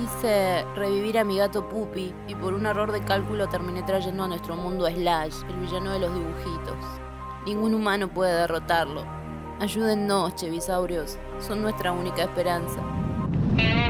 Quise revivir a mi gato Pupi y por un error de cálculo terminé trayendo a nuestro mundo a Slash, el villano de los dibujitos. Ningún humano puede derrotarlo. Ayúdennos, Chevysaurios, son nuestra única esperanza.